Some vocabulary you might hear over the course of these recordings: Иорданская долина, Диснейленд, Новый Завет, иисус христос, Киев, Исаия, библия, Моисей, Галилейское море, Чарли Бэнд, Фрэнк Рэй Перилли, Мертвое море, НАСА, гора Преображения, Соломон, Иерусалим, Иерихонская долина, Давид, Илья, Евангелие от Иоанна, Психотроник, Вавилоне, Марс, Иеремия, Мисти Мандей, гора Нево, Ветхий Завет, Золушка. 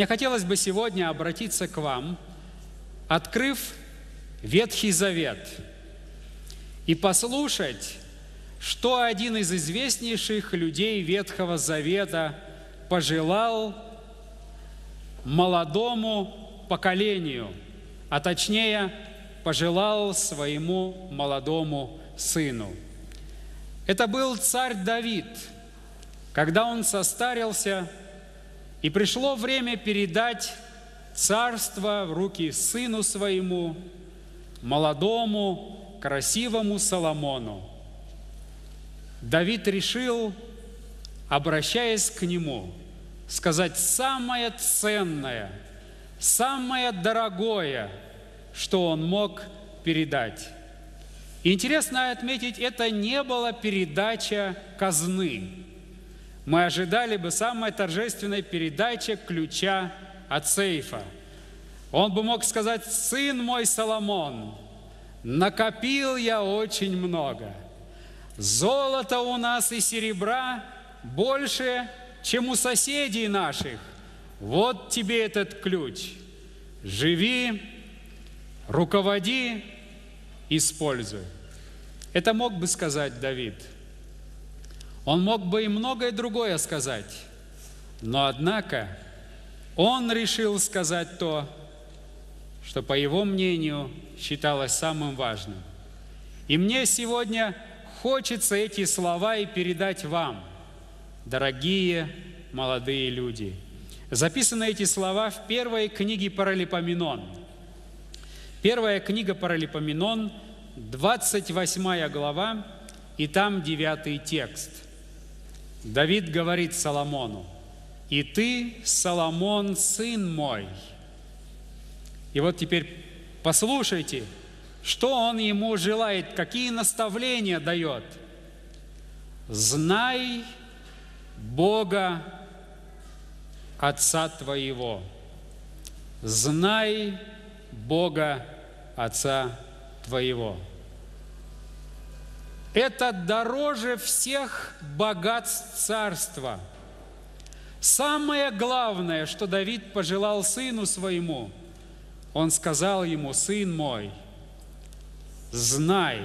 Мне хотелось бы сегодня обратиться к вам, открыв Ветхий Завет, и послушать, что один из известнейших людей Ветхого Завета пожелал молодому поколению, а точнее, пожелал своему молодому сыну. Это был царь Давид, когда он состарился, и пришло время передать царство в руки сыну своему, молодому, красивому Соломону. Давид решил, обращаясь к нему, сказать: самое ценное, самое дорогое, что он мог передать. Интересно отметить, это не была передача казны. Мы ожидали бы самой торжественной передачи ключа от сейфа. Он бы мог сказать: сын мой Соломон, накопил я очень много. Золота у нас и серебра больше, чем у соседей наших. Вот тебе этот ключ. Живи, руководи, используй. Это мог бы сказать Давид. Он мог бы и многое другое сказать. Но однако он решил сказать то, что, по его мнению, считалось самым важным. И мне сегодня хочется эти слова и передать вам, дорогие молодые люди. Записаны эти слова в первой книге Паралипоменон. Первая книга Паралипоменон, 28 глава, и там 9 текст. Давид говорит Соломону: «И ты, Соломон, сын мой». И вот теперь послушайте, что он ему желает, какие наставления дает. «Знай Бога, Отца твоего». «Знай Бога, Отца твоего». Это дороже всех богатств царства. Самое главное, что Давид пожелал сыну своему, он сказал ему: «Сын мой, знай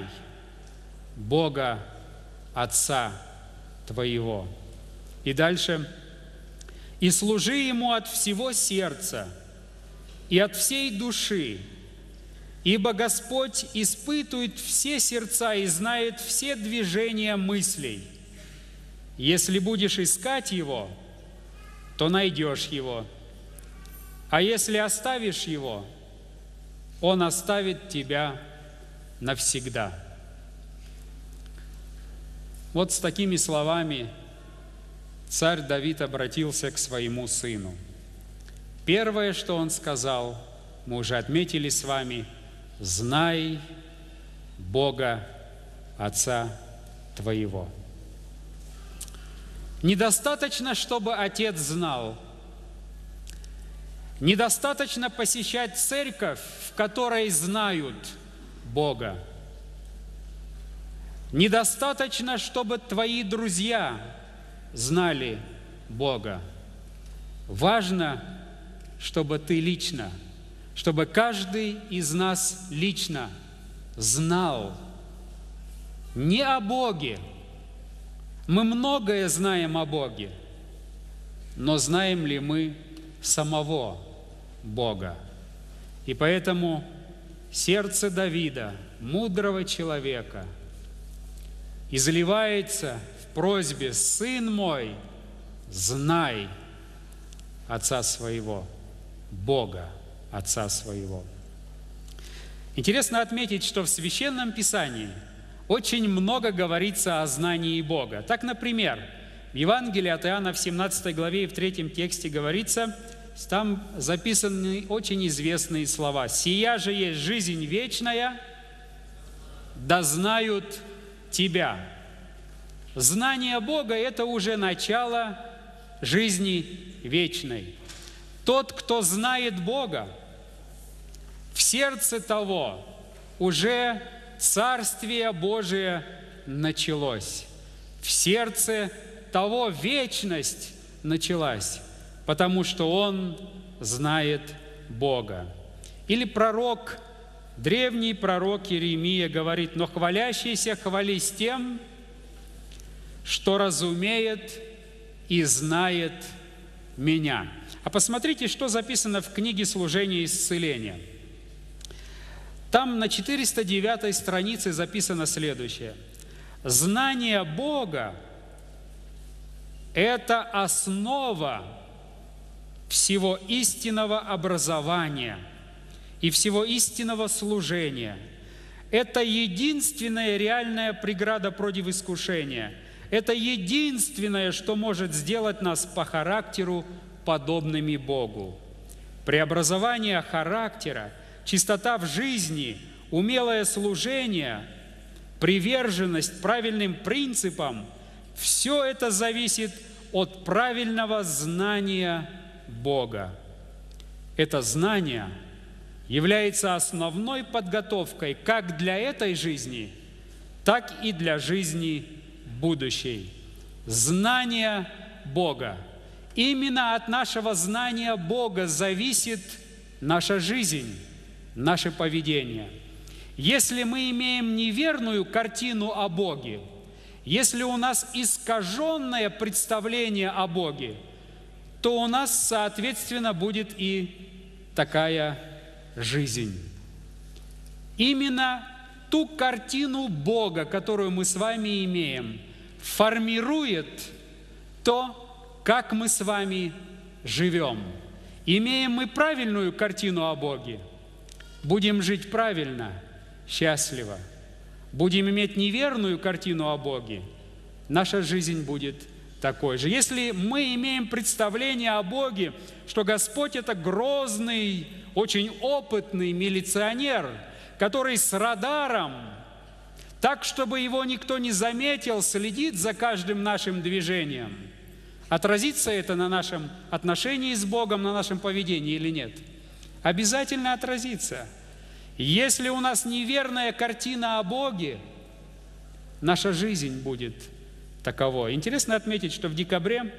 Бога Отца твоего». И дальше: «И служи Ему от всего сердца и от всей души, ибо Господь испытывает все сердца и знает все движения мыслей. Если будешь искать Его, то найдешь Его, а если оставишь Его, Он оставит тебя навсегда». Вот с такими словами царь Давид обратился к своему сыну. Первое, что он сказал, мы уже отметили с вами: «Знай Бога, Отца твоего». Недостаточно, чтобы отец знал. Недостаточно посещать церковь, в которой знают Бога. Недостаточно, чтобы твои друзья знали Бога. Важно, чтобы ты лично, чтобы каждый из нас лично знал не о Боге. Мы многое знаем о Боге, но знаем ли мы самого Бога? И поэтому сердце Давида, мудрого человека, изливается в просьбе: «Сын мой, знай Отца своего, Бога, Отца своего». Интересно отметить, что в Священном Писании очень много говорится о знании Бога. Так, например, в Евангелии от Иоанна в 17 главе и в 3 тексте говорится, там записаны очень известные слова: «Сия же есть жизнь вечная, да знают Тебя». Знание Бога – это уже начало жизни вечной. Тот, кто знает Бога, в сердце того уже Царствие Божие началось. В сердце того вечность началась, потому что он знает Бога». Или пророк, древний пророк Иеремия говорит: «Но хвалящийся хвались тем, что разумеет и знает меня». А посмотрите, что записано в книге «Служение и исцеление». Там на 409 странице записано следующее: «Знание Бога – это основа всего истинного образования и всего истинного служения. Это единственная реальная преграда против искушения. Это единственное, что может сделать нас по характеру подобными Богу. Преобразование характера, чистота в жизни, умелое служение, приверженность правильным принципам – все это зависит от правильного знания Бога. Это знание является основной подготовкой как для этой жизни, так и для жизни будущей». Знание Бога. Именно от нашего знания Бога зависит наша жизнь, наше поведение. Если мы имеем неверную картину о Боге, если у нас искаженное представление о Боге, то у нас, соответственно, будет и такая жизнь. Именно ту картину Бога, которую мы с вами имеем, формирует то, как мы с вами живем. Имеем мы правильную картину о Боге — будем жить правильно, счастливо. Будем иметь неверную картину о Боге — наша жизнь будет такой же. Если мы имеем представление о Боге, что Господь – это грозный, очень опытный милиционер, который с радаром, так, чтобы его никто не заметил, следит за каждым нашим движением, отразится это на нашем отношении с Богом, на нашем поведении или нет? Обязательно отразится. Если у нас неверная картина о Боге, наша жизнь будет таковой. Интересно отметить, что в декабре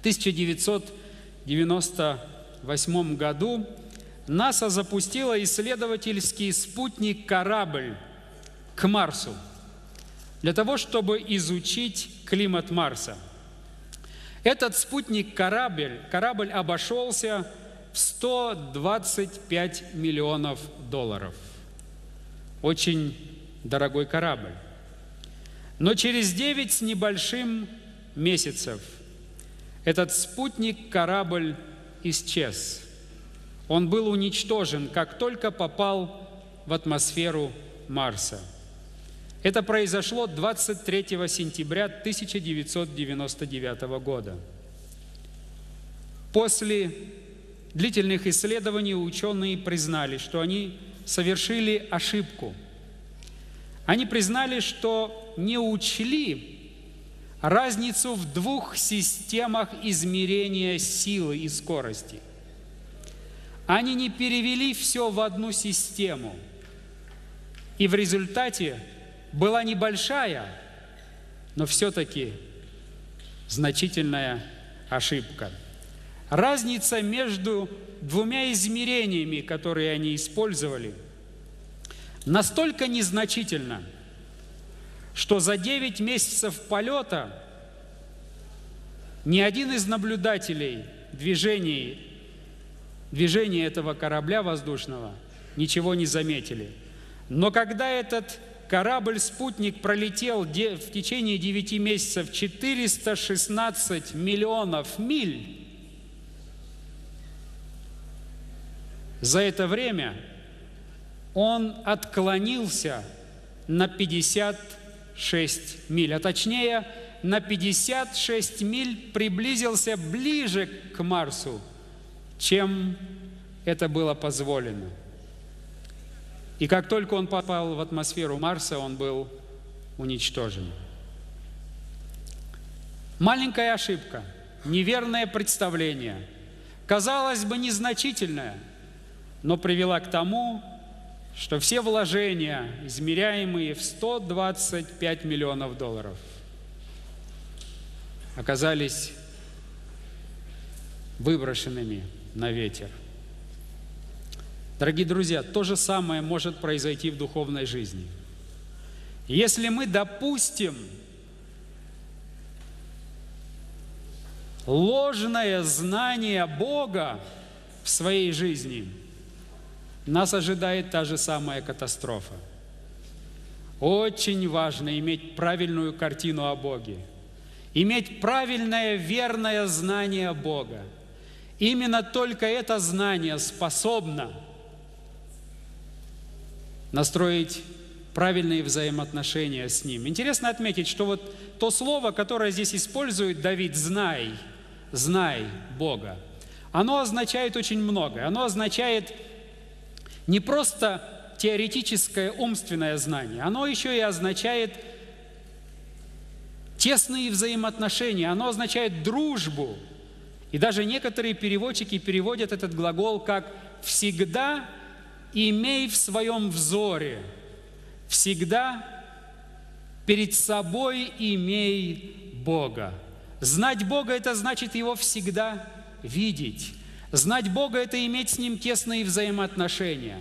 1998 году НАСА запустила исследовательский спутник-корабль к Марсу для того, чтобы изучить климат Марса. Этот спутник-корабль обошелся в 125 миллионов долларов. Очень дорогой корабль. Но через 9 с небольшим месяцев этот спутник-корабль исчез. Он был уничтожен, как только попал в атмосферу Марса. Это произошло 23 сентября 1999 года. После длительных исследований ученые признали, что они совершили ошибку. Они признали, что не учли разницу в двух системах измерения силы и скорости. Они не перевели все в одну систему. И в результате была небольшая, но все-таки значительная ошибка. Разница между двумя измерениями, которые они использовали, настолько незначительна, что за 9 месяцев полета ни один из наблюдателей движения этого корабля воздушного ничего не заметили. Но когда этот корабль-спутник пролетел в течение 9 месяцев 416 миллионов миль, за это время он отклонился на 56 миль, а точнее на 56 миль приблизился ближе к Марсу, чем это было позволено. И как только он попал в атмосферу Марса, он был уничтожен. Маленькая ошибка, неверное представление, казалось бы, незначительное, но привела к тому, что все вложения, измеряемые в 125 миллионов долларов, оказались выброшенными на ветер. Дорогие друзья, то же самое может произойти в духовной жизни. Если мы допустим ложное знание Бога в своей жизни, нас ожидает та же самая катастрофа. Очень важно иметь правильную картину о Боге, иметь правильное, верное знание Бога. Именно только это знание способно настроить правильные взаимоотношения с Ним. Интересно отметить, что вот то слово, которое здесь использует Давид, «знай», «знай Бога», оно означает очень многое. Оно означает не просто теоретическое умственное знание, оно еще и означает тесные взаимоотношения, оно означает дружбу. И даже некоторые переводчики переводят этот глагол как «всегда имей в своем взоре», «всегда перед собой имей Бога». Знать Бога – это значит Его всегда видеть. Знать Бога – это иметь с Ним тесные взаимоотношения.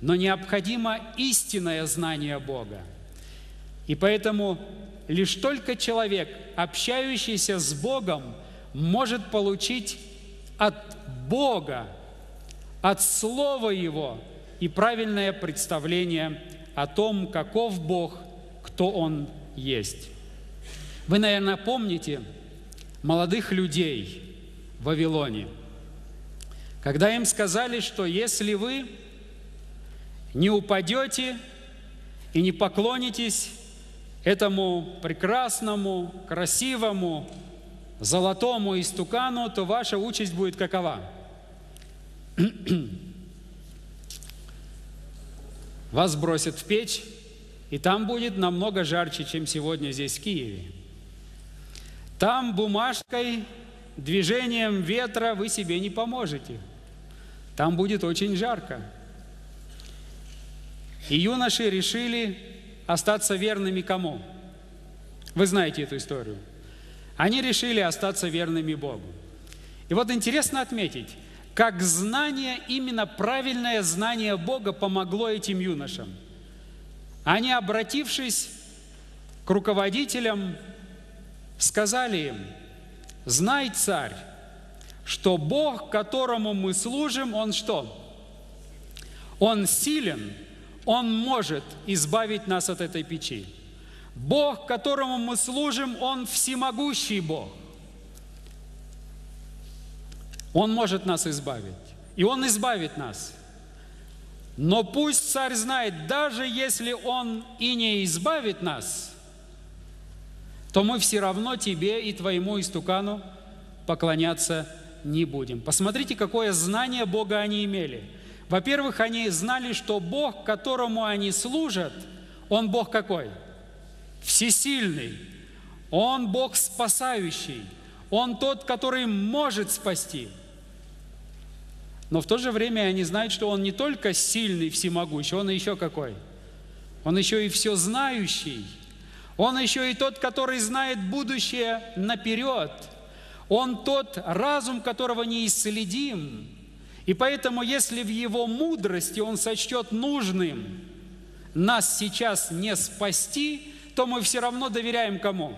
Но необходимо истинное знание Бога. И поэтому лишь только человек, общающийся с Богом, может получить от Бога, от Слова Его и правильное представление о том, каков Бог, кто Он есть. Вы, наверное, помните молодых людей в Вавилоне, когда им сказали, что если вы не упадете и не поклонитесь этому прекрасному, красивому, золотому истукану, то ваша участь будет какова? Вас бросят в печь, и там будет намного жарче, чем сегодня здесь, в Киеве. Там бумажкой, движением ветра вы себе не поможете. Там будет очень жарко. И юноши решили остаться верными кому? Вы знаете эту историю. Они решили остаться верными Богу. И вот интересно отметить, как знание, именно правильное знание Бога помогло этим юношам. Они, обратившись к руководителям, сказали им: «Знай, царь, что Бог, которому мы служим, Он что? Он силен, Он может избавить нас от этой печи. Бог, которому мы служим, Он всемогущий Бог. Он может нас избавить. И Он избавит нас. Но пусть царь знает, даже если Он и не избавит нас, то мы все равно тебе и твоему истукану поклоняться не будем». Посмотрите, какое знание Бога они имели. Во-первых, они знали, что Бог, которому они служат, Он Бог какой? Всесильный. Он Бог спасающий. Он тот, который может спасти. Но в то же время они знают, что Он не только сильный, всемогущий, Он еще какой? Он еще и всезнающий. Он еще и тот, который знает будущее наперед. Он тот, разум которого неисследим. И поэтому, если в Его мудрости Он сочтет нужным нас сейчас не спасти, то мы все равно доверяем кому?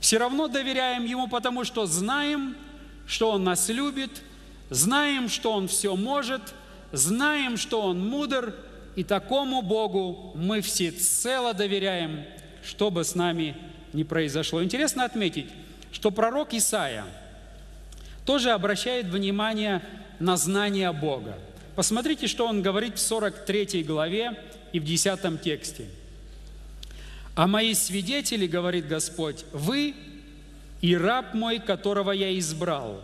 Все равно доверяем Ему, потому что знаем, что Он нас любит, знаем, что Он все может, знаем, что Он мудр, и такому Богу мы всецело доверяем, что бы с нами ни произошло. Интересно отметить, что пророк Исаия тоже обращает внимание на знание Бога. Посмотрите, что он говорит в 43 главе и в 10 тексте. «А мои свидетели, — говорит Господь, — вы и раб мой, которого я избрал».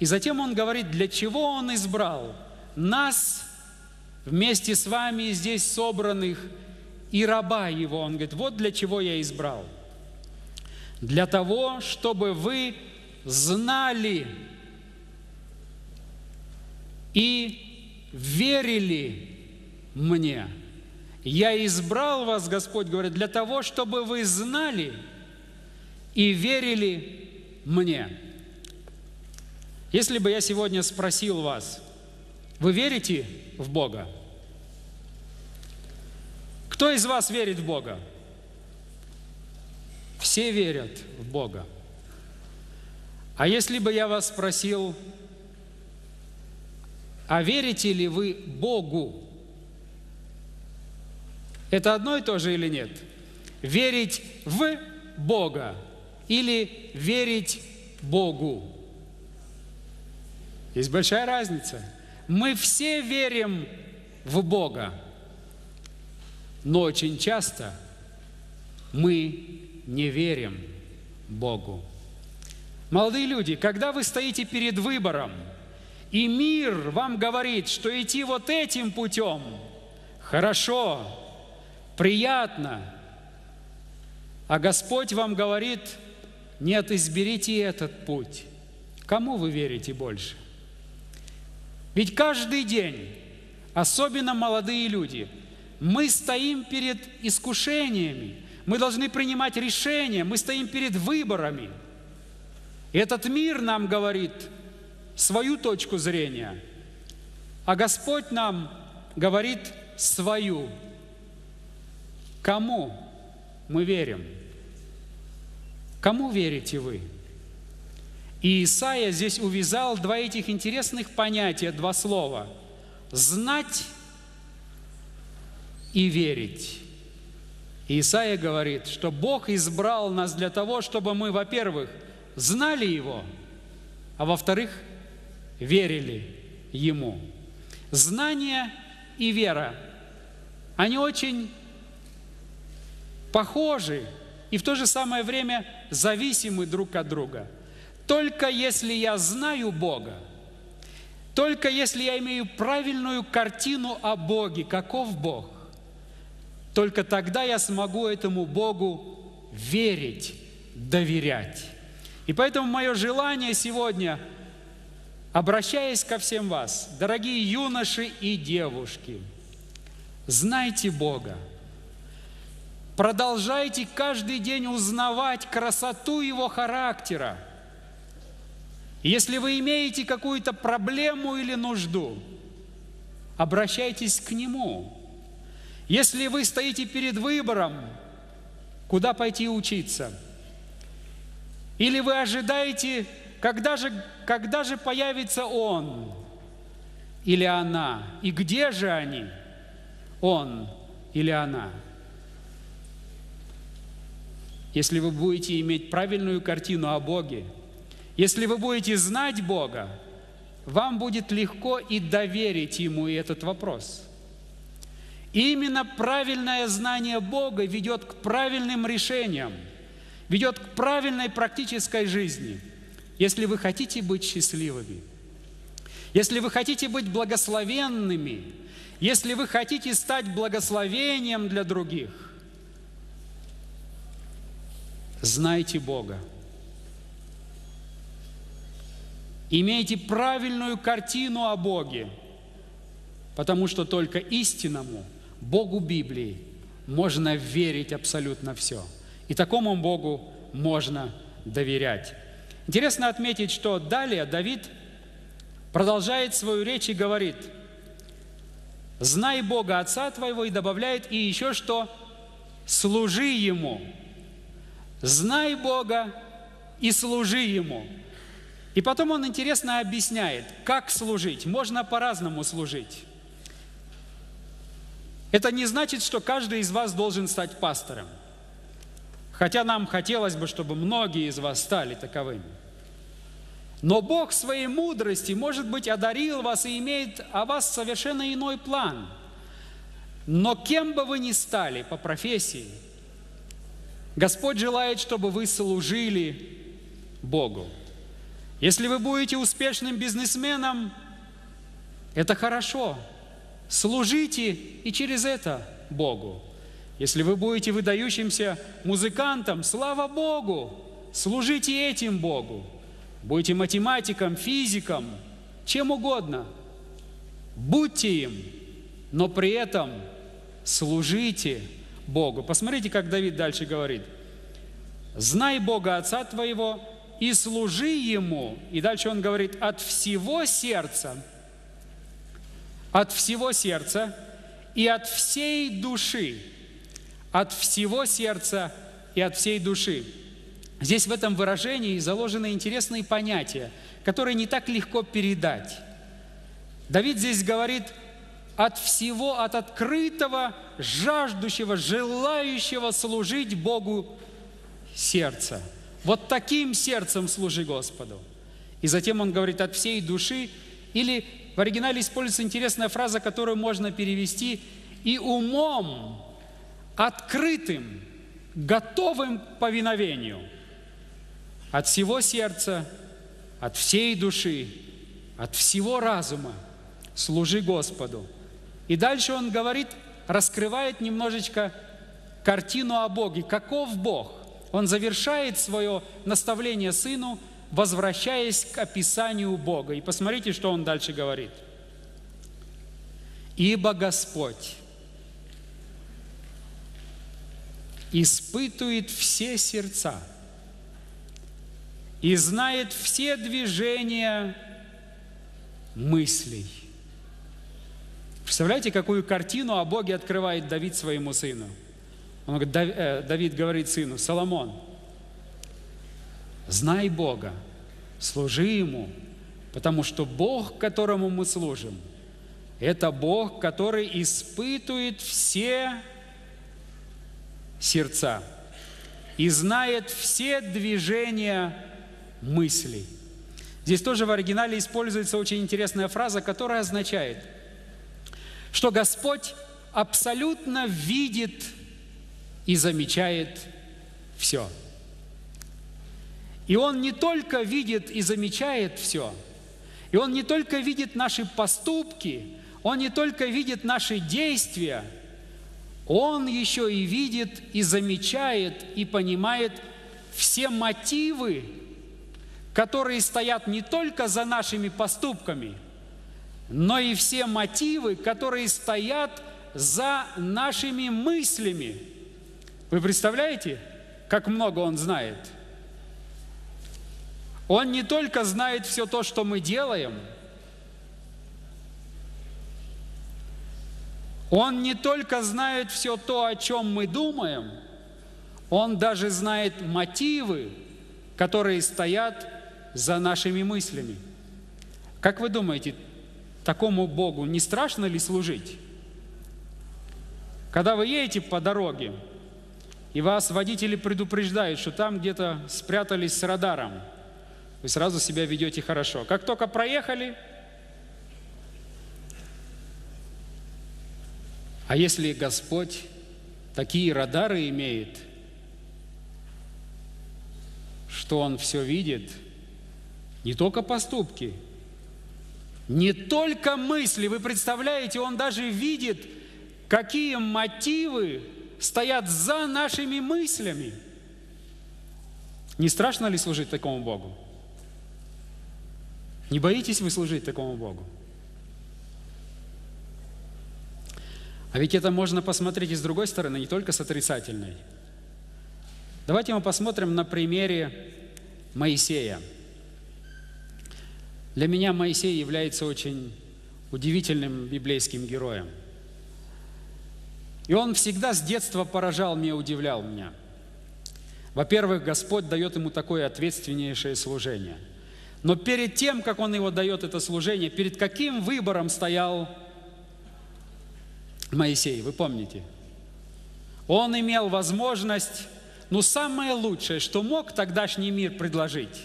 И затем он говорит, для чего он избрал нас, вместе с вами здесь собранных, и раба его. Он говорит, вот для чего я избрал. «Для того, чтобы вы знали и верили мне». «Я избрал вас, — Господь говорит, — для того, чтобы вы знали и верили мне». Если бы я сегодня спросил вас, вы верите в Бога? Кто из вас верит в Бога? Все верят в Бога. А если бы я вас спросил, а верите ли вы Богу? Это одно и то же или нет? Верить в Бога или верить Богу? Есть большая разница. Мы все верим в Бога, но очень часто мы не верим Богу. Молодые люди, когда вы стоите перед выбором, и мир вам говорит, что идти вот этим путем хорошо, приятно, а Господь вам говорит, нет, изберите этот путь. Кому вы верите больше? Ведь каждый день, особенно молодые люди, мы стоим перед искушениями, мы должны принимать решения, мы стоим перед выборами. Этот мир нам говорит свою точку зрения, а Господь нам говорит свою. Кому мы верим? Кому верите вы? И Исаия здесь увязал два этих интересных понятия, два слова. Знать и верить. И Исаия говорит, что Бог избрал нас для того, чтобы мы, во-первых, знали Его, а во-вторых, верили Ему. Знание и вера, они очень похожи и в то же самое время зависимы друг от друга. Только если я знаю Бога, только если я имею правильную картину о Боге, каков Бог, только тогда я смогу этому Богу верить, доверять. И поэтому мое желание сегодня, обращаясь ко всем вас, дорогие юноши и девушки, знайте Бога, продолжайте каждый день узнавать красоту Его характера. Если вы имеете какую-то проблему или нужду, обращайтесь к Нему. Если вы стоите перед выбором, куда пойти учиться, или вы ожидаете, когда же появится он или она, и где же они, он или она. Если вы будете иметь правильную картину о Боге, если вы будете знать Бога, вам будет легко и доверить Ему и этот вопрос. И именно правильное знание Бога ведет к правильным решениям, ведет к правильной практической жизни. Если вы хотите быть счастливыми, если вы хотите быть благословенными, если вы хотите стать благословением для других, знайте Бога. Имейте правильную картину о Боге, потому что только истинному Богу Библии можно верить абсолютно все. И такому Богу можно доверять. Интересно отметить, что далее Давид продолжает свою речь и говорит: «Знай Бога Отца твоего», и добавляет, и еще что: «Служи Ему». Знай Бога и служи Ему. И потом он интересно объясняет, как служить. Можно по-разному служить. Это не значит, что каждый из вас должен стать пастором. Хотя нам хотелось бы, чтобы многие из вас стали таковыми. Но Бог в своей мудрости, может быть, одарил вас и имеет о вас совершенно иной план. Но кем бы вы ни стали по профессии, Господь желает, чтобы вы служили Богу. Если вы будете успешным бизнесменом, это хорошо. Служите и через это Богу. Если вы будете выдающимся музыкантом, слава Богу, служите этим Богу. Будете математиком, физиком, чем угодно. Будьте им, но при этом служите Богу. Посмотрите, как Давид дальше говорит. «Знай Бога Отца твоего и служи Ему». И дальше он говорит: «от всего сердца». От всего сердца и от всей души. От всего сердца и от всей души. Здесь в этом выражении заложены интересные понятия, которые не так легко передать. Давид здесь говорит: от всего, от открытого, жаждущего, желающего служить Богу сердца. Вот таким сердцем служи Господу. И затем он говорит: от всей души. Или в оригинале используется интересная фраза, которую можно перевести: и умом, открытым, готовым к повиновению. От всего сердца, от всей души, от всего разума служи Господу. И дальше он говорит, раскрывает немножечко картину о Боге. Каков Бог? Он завершает свое наставление сыну, возвращаясь к описанию Бога. И посмотрите, что он дальше говорит. «Ибо Господь испытует все сердца и знает все движения мыслей». Представляете, какую картину о Боге открывает Давид своему сыну? Он говорит, Давид говорит сыну: «Соломон, знай Бога, служи Ему, потому что Бог, которому мы служим, это Бог, который испытует все сердца и знает все движения мыслей». Здесь тоже в оригинале используется очень интересная фраза, которая означает, что Господь абсолютно видит и замечает все. И Он не только видит и замечает все, и Он не только видит наши поступки, Он не только видит наши действия, Он еще и видит, и замечает, и понимает все мотивы, которые стоят не только за нашими поступками, но и все мотивы, которые стоят за нашими мыслями. Вы представляете, как много Он знает? Он не только знает все то, что мы делаем, Он не только знает все то, о чем мы думаем, Он даже знает мотивы, которые стоят за нашими мыслями. Как вы думаете, такому Богу не страшно ли служить? Когда вы едете по дороге, и вас водители предупреждают, что там где-то спрятались с радаром, вы сразу себя ведете хорошо. Как только проехали, а если Господь такие радары имеет, что Он все видит, не только поступки, не только мысли, вы представляете, Он даже видит, какие мотивы стоят за нашими мыслями. Не страшно ли служить такому Богу? Не боитесь вы служить такому Богу? А ведь это можно посмотреть и с другой стороны, не только с отрицательной. Давайте мы посмотрим на примере Моисея. Для меня Моисей является очень удивительным библейским героем. И он всегда с детства поражал меня, удивлял меня. Во-первых, Господь дает ему такое ответственнейшее служение. Но перед тем, как Он его дает это служение, перед каким выбором стоял Моисей, вы помните? Он имел возможность, самое лучшее, что мог тогдашний мир предложить.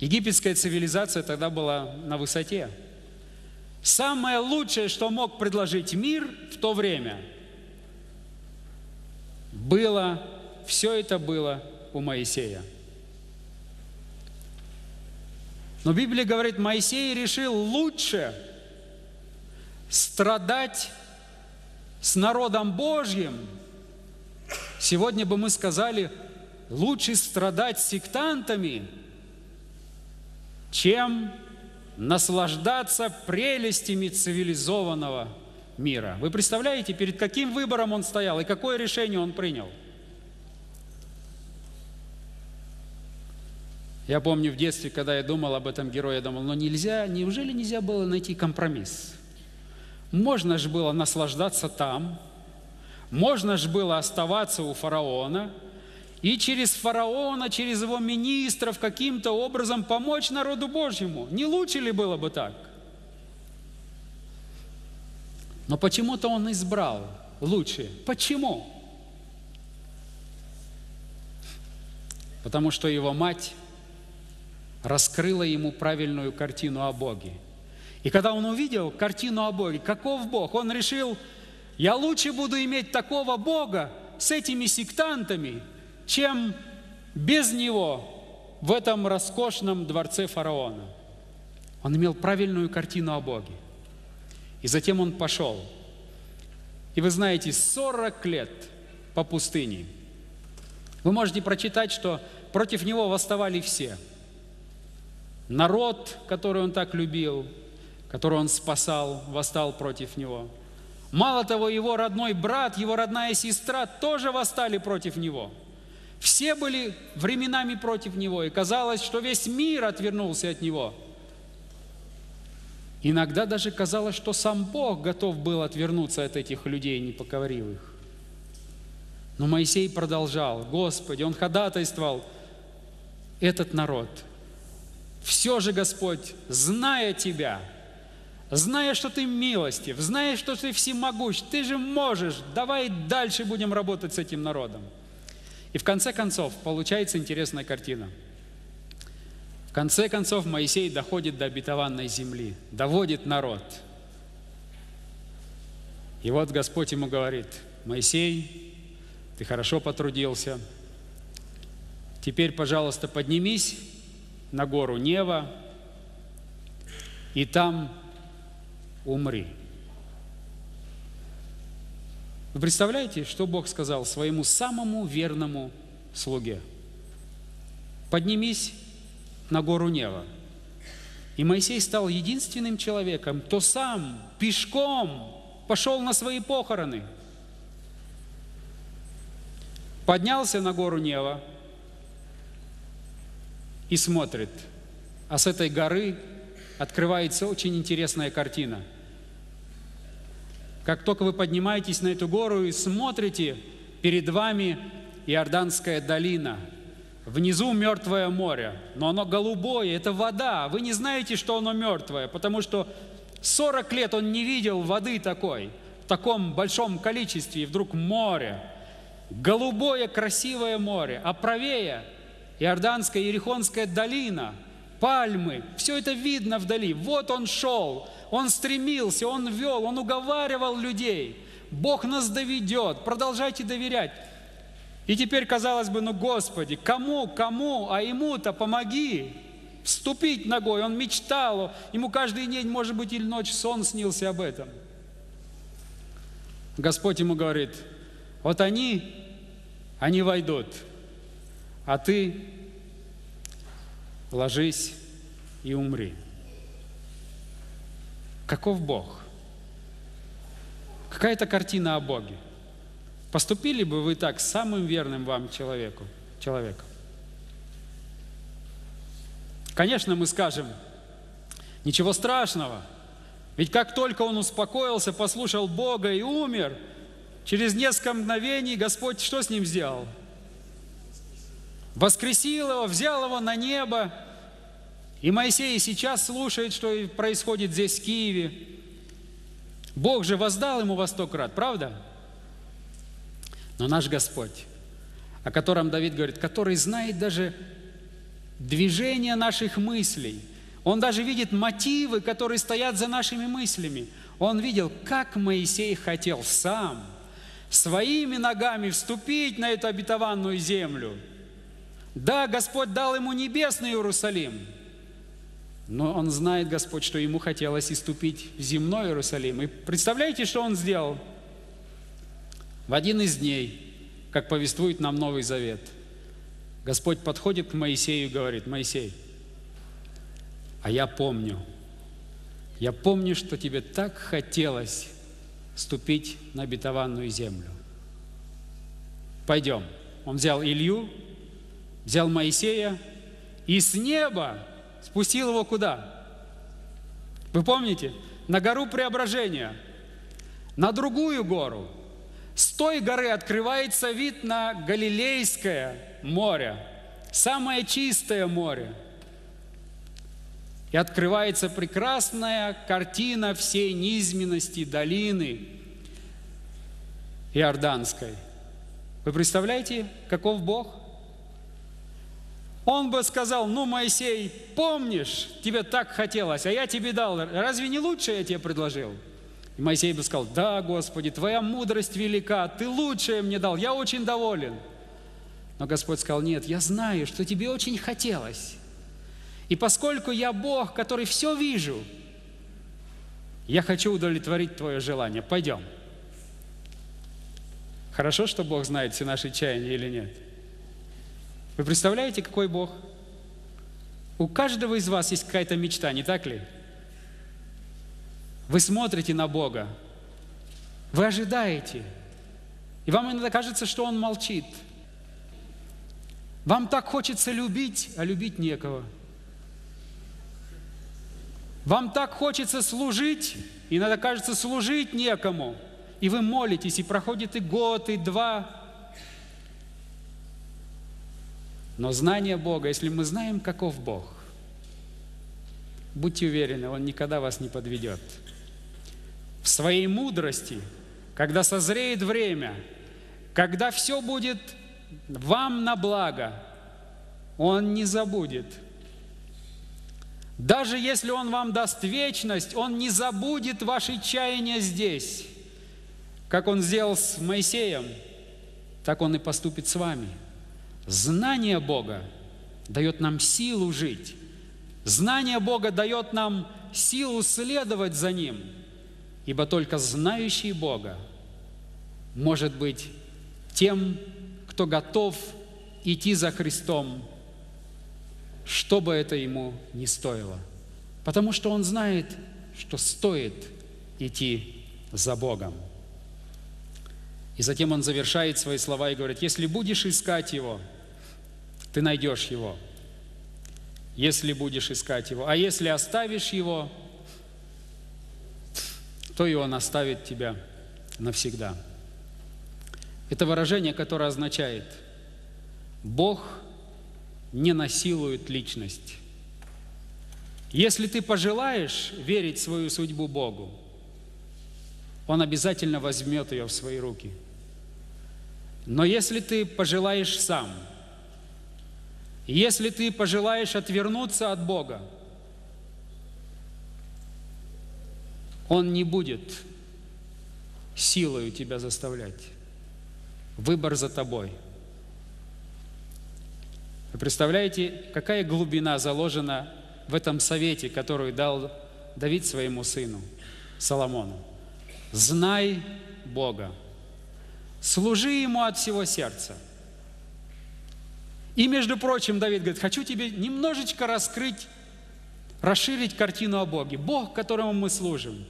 Египетская цивилизация тогда была на высоте. Самое лучшее, что мог предложить мир в то время, было, все это было у Моисея. Но Библия говорит, Моисей решил лучше страдать с народом Божьим. Сегодня бы мы сказали, лучше страдать с сектантами, чем наслаждаться прелестями цивилизованного мира. Вы представляете, перед каким выбором он стоял и какое решение он принял? Я помню в детстве, когда я думал об этом герое, я думал, но нельзя, неужели нельзя было найти компромисс? Можно же было наслаждаться там, можно же было оставаться у фараона и через фараона, через его министров каким-то образом помочь народу Божьему. Не лучше ли было бы так? Но почему-то он избрал лучше. Почему? Потому что его мать раскрыла ему правильную картину о Боге. И когда он увидел картину о Боге, каков Бог, он решил, я лучше буду иметь такого Бога с этими сектантами, чем без него в этом роскошном дворце фараона. Он имел правильную картину о Боге. И затем он пошел. И вы знаете, 40 лет по пустыне. Вы можете прочитать, что против него восставали все. Народ, который он так любил, который он спасал, восстал против него. Мало того, его родной брат, его родная сестра тоже восстали против него. Все были временами против него, и казалось, что весь мир отвернулся от него. Иногда даже казалось, что сам Бог готов был отвернуться от этих людей, не покорив их. Но Моисей продолжал, Господи, он ходатайствовал этот народ. Все же, Господь, зная Тебя, зная, что Ты милостив, зная, что Ты всемогущ, Ты же можешь, давай дальше будем работать с этим народом. И в конце концов получается интересная картина. В конце концов Моисей доходит до обетованной земли, доводит народ. И вот Господь ему говорит, Моисей, ты хорошо потрудился, теперь, пожалуйста, поднимись на гору Нево, и там умри. Вы представляете, что Бог сказал своему самому верному слуге? Поднимись на гору Нево. И Моисей стал единственным человеком, кто сам пешком пошел на свои похороны. Поднялся на гору Нево, и смотрит, а с этой горы открывается очень интересная картина. Как только вы поднимаетесь на эту гору и смотрите, перед вами Иорданская долина, внизу Мертвое море, но оно голубое, это вода, вы не знаете, что оно мертвое, потому что 40 лет он не видел воды такой, в таком большом количестве, и вдруг море, голубое красивое море, а правее Иорданская, Иерихонская долина, пальмы, все это видно вдали. Вот он шел, он стремился, он вел, он уговаривал людей. Бог нас доведет, продолжайте доверять. И теперь, казалось бы, ну Господи, кому, а ему-то помоги вступить ногой. Он мечтал, ему каждый день, может быть, или ночь сон снился об этом. Господь ему говорит, вот они войдут. А ты ложись и умри. Каков Бог? Какая-то картина о Боге. Поступили бы вы так с самым верным вам человеком? Конечно, мы скажем, ничего страшного. Ведь как только он успокоился, послушал Бога и умер, через несколько мгновений Господь что с ним сделал? Воскресил его, взял его на небо. И Моисей сейчас слушает, что происходит здесь, в Киеве. Бог же воздал ему во 100 крат, правда? Но наш Господь, о котором Давид говорит, который знает даже движение наших мыслей, он даже видит мотивы, которые стоят за нашими мыслями. Он видел, как Моисей хотел сам своими ногами вступить на эту обетованную землю. Да, Господь дал ему небесный Иерусалим, но он знает, Господь, что ему хотелось и ступить в земной Иерусалим. И представляете, что он сделал? В один из дней, как повествует нам Новый Завет, Господь подходит к Моисею и говорит, Моисей, а я помню, что тебе так хотелось ступить на обетованную землю. Пойдем. Он взял Илью, взял Моисея и с неба спустил его куда? Вы помните? На гору Преображения, на другую гору. С той горы открывается вид на Галилейское море, самое чистое море. И открывается прекрасная картина всей низменности долины Иорданской. Вы представляете, каков Бог? Он бы сказал: ну, Моисей, помнишь, тебе так хотелось, а я тебе дал, разве не лучше я тебе предложил? И Моисей бы сказал: да, Господи, Твоя мудрость велика, Ты лучшее мне дал, я очень доволен. Но Господь сказал: нет, я знаю, что тебе очень хотелось. И поскольку я Бог, который все вижу, я хочу удовлетворить твое желание. Пойдем. Хорошо, что Бог знает все наши чаяния или нет? Вы представляете, какой Бог? У каждого из вас есть какая-то мечта, не так ли? Вы смотрите на Бога, вы ожидаете, и вам иногда кажется, что Он молчит. Вам так хочется любить, а любить некого. Вам так хочется служить, и иногда кажется, служить некому. И вы молитесь, и проходит и год, и два. Но знание Бога, если мы знаем, каков Бог, будьте уверены, Он никогда вас не подведет. В своей мудрости, когда созреет время, когда все будет вам на благо, Он не забудет. Даже если Он вам даст вечность, Он не забудет ваши чаяния здесь. Как Он сделал с Моисеем, так Он и поступит с вами. Знание Бога дает нам силу жить. Знание Бога дает нам силу следовать за Ним. Ибо только знающий Бога может быть тем, кто готов идти за Христом, что бы это Ему ни стоило. Потому что Он знает, что стоит идти за Богом. И затем он завершает свои слова и говорит: если будешь искать Его, ты найдешь Его. Если будешь искать Его. А если оставишь Его, то и Он оставит тебя навсегда. Это выражение, которое означает: Бог не насилует личность. Если ты пожелаешь верить свою судьбу Богу, Он обязательно возьмет ее в свои руки. Но если ты пожелаешь сам, если ты пожелаешь отвернуться от Бога, Он не будет силою тебя заставлять. Выбор за тобой. Вы представляете, какая глубина заложена в этом совете, который дал Давид своему сыну Соломону? Знай Бога, служи Ему от всего сердца. И, между прочим, Давид говорит: хочу тебе немножечко раскрыть, расширить картину о Боге. Бог, которому мы служим,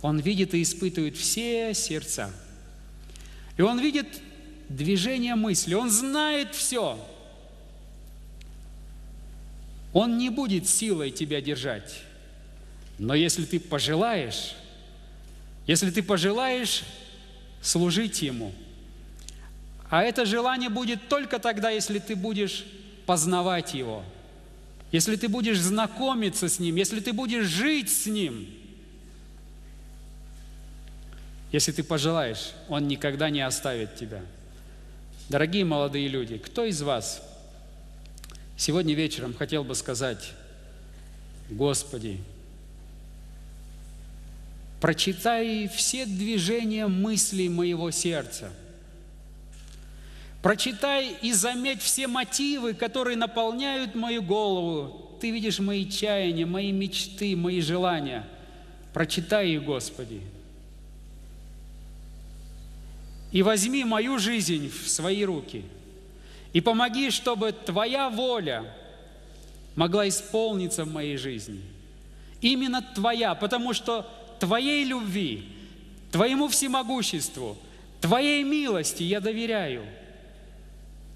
Он видит и испытывает все сердца. И Он видит движение мысли, Он знает все. Он не будет силой тебя держать. Но если ты пожелаешь, служить Ему, а это желание будет только тогда, если ты будешь познавать Его, если ты будешь знакомиться с Ним, если ты будешь жить с Ним. Если ты пожелаешь, Он никогда не оставит тебя. Дорогие молодые люди, кто из вас сегодня вечером хотел бы сказать: Господи, прочитай все движения мыслей моего сердца, прочитай и заметь все мотивы, которые наполняют мою голову. Ты видишь мои чаяния, мои мечты, мои желания. Прочитай их, Господи. И возьми мою жизнь в свои руки. И помоги, чтобы Твоя воля могла исполниться в моей жизни. Именно Твоя, потому что Твоей любви, Твоему всемогуществу, Твоей милости я доверяю.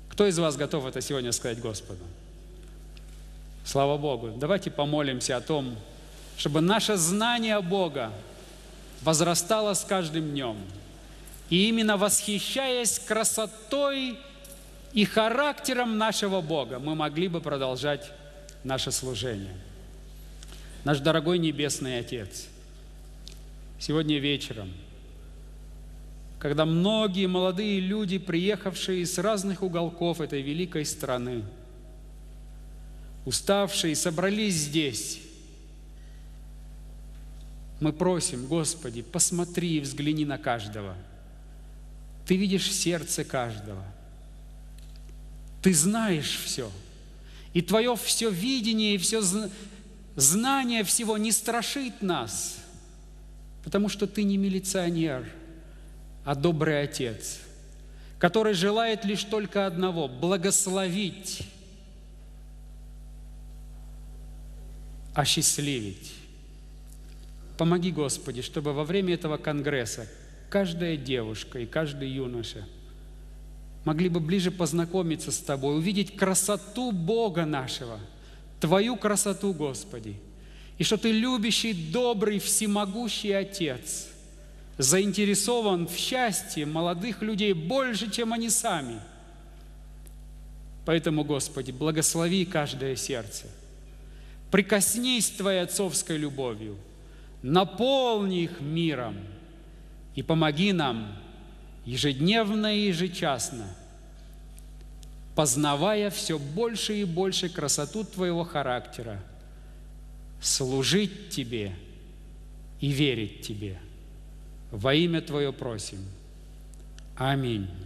Кто из вас готов это сегодня сказать Господу? Слава Богу! Давайте помолимся о том, чтобы наше знание Бога возрастало с каждым днем. И именно восхищаясь красотой и характером нашего Бога, мы могли бы продолжать наше служение. Наш дорогой Небесный Отец, сегодня вечером, когда многие молодые люди, приехавшие из разных уголков этой великой страны, уставшие, собрались здесь, мы просим: Господи, посмотри и взгляни на каждого. Ты видишь сердце каждого. Ты знаешь все. И Твое все видение и все знание всего не страшит нас, потому что Ты не милиционер, а добрый Отец, который желает лишь только одного – благословить, осчастливить. Помоги, Господи, чтобы во время этого конгресса каждая девушка и каждый юноша могли бы ближе познакомиться с Тобой, увидеть красоту Бога нашего, Твою красоту, Господи, и что Ты любящий, добрый, всемогущий Отец, заинтересован в счастье молодых людей больше, чем они сами. Поэтому, Господи, благослови каждое сердце. Прикоснись Твоей отцовской любовью, наполни их миром и помоги нам ежедневно и ежечасно, познавая все больше и больше красоту Твоего характера, служить Тебе и верить Тебе. Во имя Твое просим. Аминь.